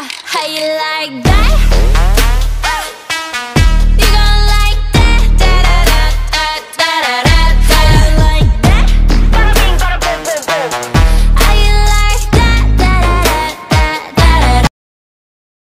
How you like that?